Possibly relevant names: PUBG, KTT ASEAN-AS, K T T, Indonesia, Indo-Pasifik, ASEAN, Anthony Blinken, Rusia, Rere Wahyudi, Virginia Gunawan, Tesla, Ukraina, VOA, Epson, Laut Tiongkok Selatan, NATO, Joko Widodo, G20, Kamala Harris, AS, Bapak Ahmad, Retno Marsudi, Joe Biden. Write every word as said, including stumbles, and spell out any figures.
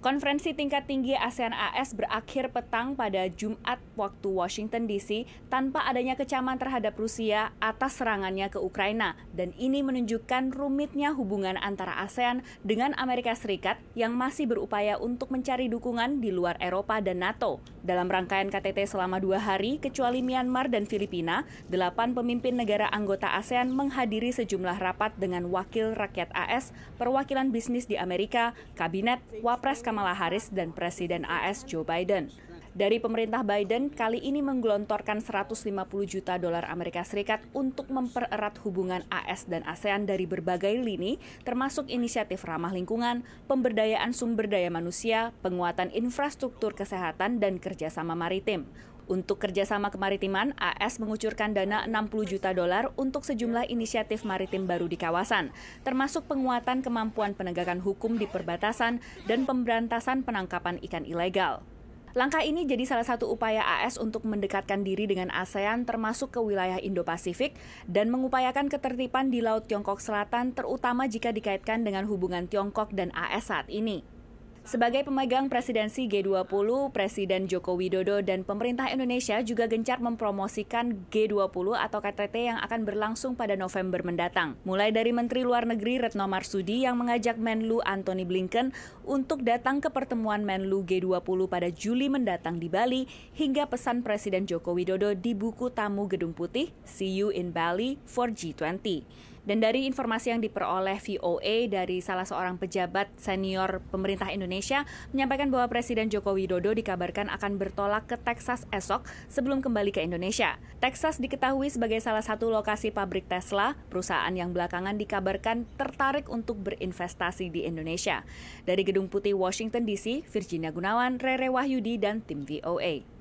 Konferensi tingkat tinggi ASEAN-A S berakhir petang pada Jumat waktu Washington D C tanpa adanya kecaman terhadap Rusia atas serangannya ke Ukraina. Dan ini menunjukkan rumitnya hubungan antara ASEAN dengan Amerika Serikat yang masih berupaya untuk mencari dukungan di luar Eropa dan NATO. Dalam rangkaian K T T selama dua hari, kecuali Myanmar dan Filipina, delapan pemimpin negara anggota ASEAN menghadiri sejumlah rapat dengan wakil rakyat A S, perwakilan bisnis di Amerika, kabinet, wapres Kamala Harris dan Presiden A S Joe Biden. Dari pemerintah Biden, kali ini menggelontorkan seratus lima puluh juta dolar Amerika Serikat untuk mempererat hubungan A S dan ASEAN dari berbagai lini, termasuk inisiatif ramah lingkungan, pemberdayaan sumber daya manusia, penguatan infrastruktur kesehatan, dan kerjasama maritim. Untuk kerjasama kemaritiman, A S mengucurkan dana enam puluh juta dolar untuk sejumlah inisiatif maritim baru di kawasan, termasuk penguatan kemampuan penegakan hukum di perbatasan dan pemberantasan penangkapan ikan ilegal. Langkah ini jadi salah satu upaya A S untuk mendekatkan diri dengan ASEAN termasuk ke wilayah Indo-Pasifik dan mengupayakan ketertiban di Laut Tiongkok Selatan terutama jika dikaitkan dengan hubungan Tiongkok dan A S saat ini. Sebagai pemegang presidensi G dua puluh, Presiden Joko Widodo dan pemerintah Indonesia juga gencar mempromosikan G dua puluh atau K T T yang akan berlangsung pada November mendatang. Mulai dari Menteri Luar Negeri Retno Marsudi yang mengajak Menlu Anthony Blinken untuk datang ke pertemuan Menlu G dua puluh pada Juli mendatang di Bali, hingga pesan Presiden Joko Widodo di buku tamu Gedung Putih, See You in Bali for G dua puluh. Dan dari informasi yang diperoleh V O A dari salah seorang pejabat senior pemerintah Indonesia menyampaikan bahwa Presiden Joko Widodo dikabarkan akan bertolak ke Texas esok sebelum kembali ke Indonesia. Texas diketahui sebagai salah satu lokasi pabrik Tesla, perusahaan yang belakangan dikabarkan tertarik untuk berinvestasi di Indonesia. Dari Gedung Putih Washington D C, Virginia Gunawan, Rere Wahyudi, dan tim V O A.